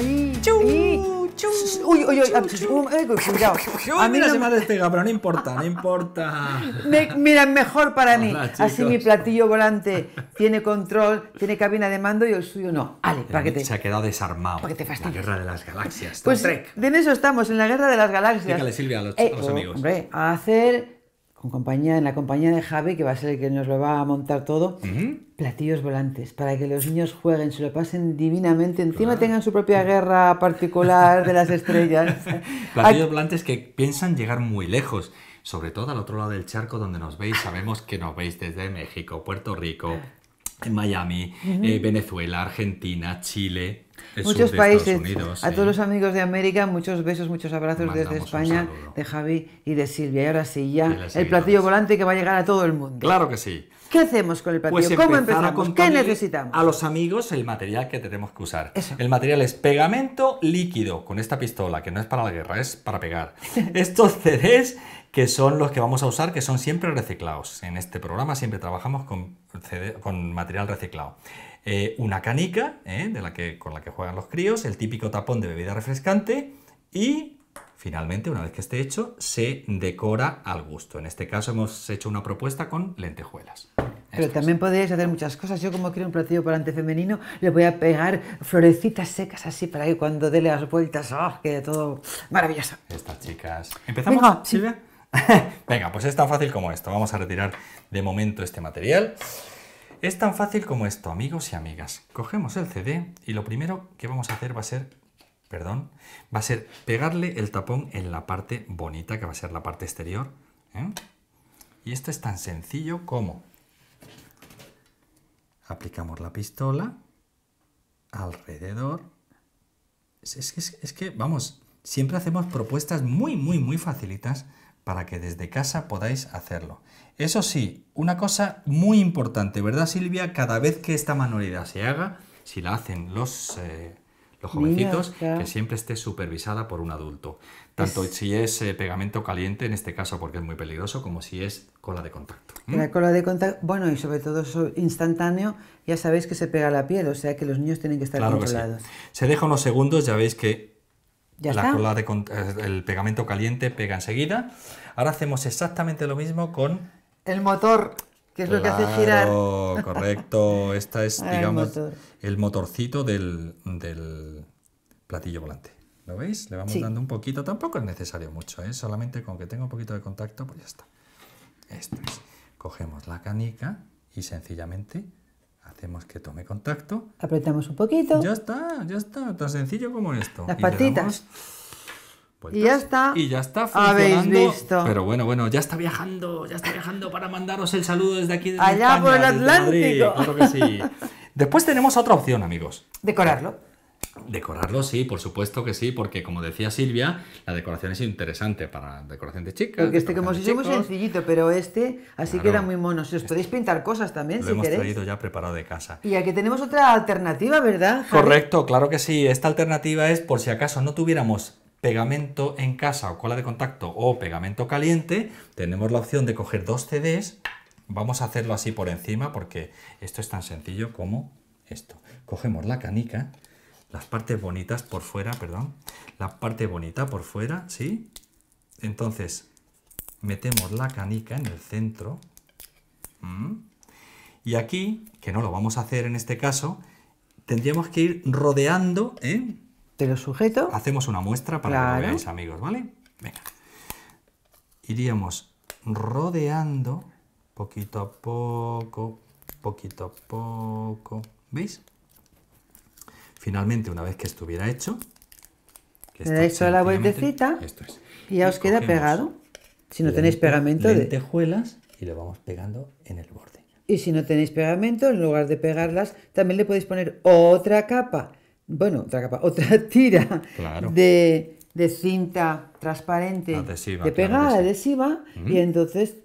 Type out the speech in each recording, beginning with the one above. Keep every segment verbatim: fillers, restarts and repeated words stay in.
Ahí, chau, ahí. Chau, uy, uy, uy, chau, a, chau. Cuidado. A mí mira, no se me ha despegado, pero no importa, no importa. Me, mira, mejor para mí. Hola, así mi platillo volante tiene control, tiene cabina de mando y el suyo no. Ale, para que te... Se ha quedado desarmado. Para que te fastidies. La guerra de las galaxias. Pues Trek. De eso estamos, en la guerra de las galaxias. Dígale, Silvia, a los, eh, a los amigos. Hombre, a hacer... Con compañía, en la compañía de Javi, que va a ser el que nos lo va a montar todo, ¿Mm? Platillos volantes, para que los niños jueguen, se lo pasen divinamente, encima claro. Tengan su propia guerra particular de las estrellas. Platillos volantes que piensan llegar muy lejos, sobre todo al otro lado del charco donde nos veis, sabemos que nos veis desde México, Puerto Rico, Miami, uh-huh. eh, Venezuela, Argentina, Chile... Muchos países, Unidos, a todos eh. los amigos de América, muchos besos, muchos abrazos. Mandamos desde España, de Javi y de Silvia. Y ahora sí, ya el platillo volante que va a llegar a todo el mundo. Claro que sí. ¿Qué hacemos con el platillo? Pues ¿Cómo empezamos? ¿Qué necesitamos? A los amigos el material que tenemos que usar. Eso. El material es pegamento líquido, con esta pistola, que no es para la guerra, es para pegar. Estos C Ds que son los que vamos a usar, que son siempre reciclados. En este programa siempre trabajamos con, C D, con material reciclado. Eh, una canica eh, de la que, con la que juegan los críos, el típico tapón de bebida refrescante y finalmente, una vez que esté hecho, se decora al gusto. En este caso hemos hecho una propuesta con lentejuelas. Pero Estas. También podéis hacer muchas cosas. Yo, como quiero un platillo volante femenino, le voy a pegar florecitas secas así para que cuando dé las vueltas, ¡oh!, quede todo maravilloso. Estas chicas. ¿Empezamos, Venga, Silvia? Sí. Venga, pues es tan fácil como esto. Vamos a retirar de momento este material. Es tan fácil como esto, amigos y amigas. Cogemos el C D y lo primero que vamos a hacer va a ser, perdón, va a ser pegarle el tapón en la parte bonita, que va a ser la parte exterior. ¿eh? Y esto es tan sencillo como aplicamos la pistola alrededor. Es, es, es, es que, vamos, siempre hacemos propuestas muy, muy, muy facilitas para que desde casa podáis hacerlo. Eso sí, una cosa muy importante, ¿verdad, Silvia? Cada vez que esta manualidad se haga, si la hacen los, eh, los jovencitos, Mira, que siempre esté supervisada por un adulto. Tanto es... si es eh, pegamento caliente, en este caso porque es muy peligroso, como si es cola de contacto. ¿Mm? La cola de contacto, bueno, y sobre todo eso instantáneo, ya sabéis que se pega a la piel, o sea que los niños tienen que estar claro controlados. Que sí. Se deja unos segundos, ya veis que... Ya la está. Cola de, el pegamento caliente pega enseguida. Ahora hacemos exactamente lo mismo con... El motor, que es claro, lo que hace girar. Correcto. Esta es, ah, digamos, el, motor. el motorcito del, del platillo volante. ¿Lo veis? Le vamos sí. dando un poquito. Tampoco es necesario mucho, ¿eh? Solamente con que tenga un poquito de contacto, pues ya está. Esto es. Cogemos la canica y sencillamente... Hacemos que tome contacto. Apretamos un poquito. Ya está, ya está. Tan sencillo como esto. Las patitas. Y ya está. Y ya está funcionando. Habéis visto. Pero bueno, bueno, ya está viajando. Ya está viajando para mandaros el saludo desde aquí. Desde Allá España, por el Atlántico. Madrid, claro que sí. Después tenemos otra opción, amigos. Decorarlo. Decorarlo, sí, por supuesto que sí, porque como decía Silvia, la decoración es interesante para decoración de chicas. Porque este, como si es muy sencillito, pero este así claro, queda muy mono. Si os podéis pintar cosas también, lo si hemos queréis. Traído ya preparado de casa. Y aquí tenemos otra alternativa, ¿verdad, Javi? Correcto, claro que sí. Esta alternativa es por si acaso no tuviéramos pegamento en casa o cola de contacto o pegamento caliente, tenemos la opción de coger dos C Ds. Vamos a hacerlo así por encima porque esto es tan sencillo como esto. Cogemos la canica. Las partes bonitas por fuera, perdón. La parte bonita por fuera, ¿sí? Entonces, metemos la canica en el centro. ¿Mm? Y aquí, que no lo vamos a hacer en este caso, tendríamos que ir rodeando, ¿eh? Te lo sujeto. Hacemos una muestra para claro. que lo veáis, amigos, ¿vale? Venga. Iríamos rodeando poquito a poco, poquito a poco. ¿Veis? Finalmente, una vez que estuviera hecho... Que le dais toda la vueltecita esto es. y ya y os queda pegado. Si no tenéis pegamento... Lentejuelas de... y le vamos pegando en el borde. Y si no tenéis pegamento, en lugar de pegarlas, también le podéis poner otra capa. Bueno, otra capa, otra tira claro. de, de cinta transparente adhesiva, de pegada claro adhesiva. Sí. Y entonces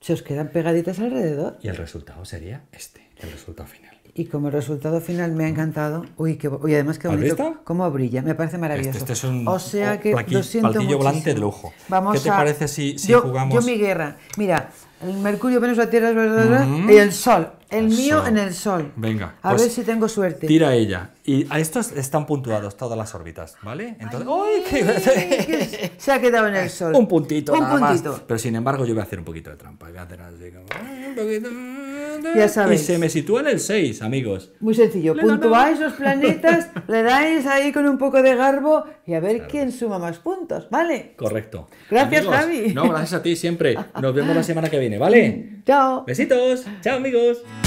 se os quedan pegaditas alrededor. Y el resultado sería este, el resultado final. Y como resultado final me ha encantado. Uy, qué uy, además qué bonito. ¿Has visto? Cómo brilla. Me parece maravilloso. Este, este es un o sea que platillo, platillo volante de lujo. Vamos ¿Qué te a... parece si, si yo, jugamos? Yo mi guerra. Mira, el Mercurio, Venus, la Tierra, mm-hmm. y el Sol. El mío sol. En el sol. Venga. A pues ver si tengo suerte. Tira ella. Y a estos están puntuados todas las órbitas, ¿vale? Entonces, ¡ay, qué! Se ha quedado en el sol. Un puntito, un nada puntito. Más. Pero sin embargo yo voy a hacer un poquito de trampa. Voy a hacer así como... Ya sabéis. Y se me sitúa en el seis, amigos. Muy sencillo. Le puntuáis los planetas, le dais ahí con un poco de garbo y a ver claro. quién suma más puntos, ¿vale? Correcto. Gracias, amigos, Javi. No, gracias a ti siempre. Nos vemos la semana que viene, ¿vale? Chao. Besitos. Chao, amigos.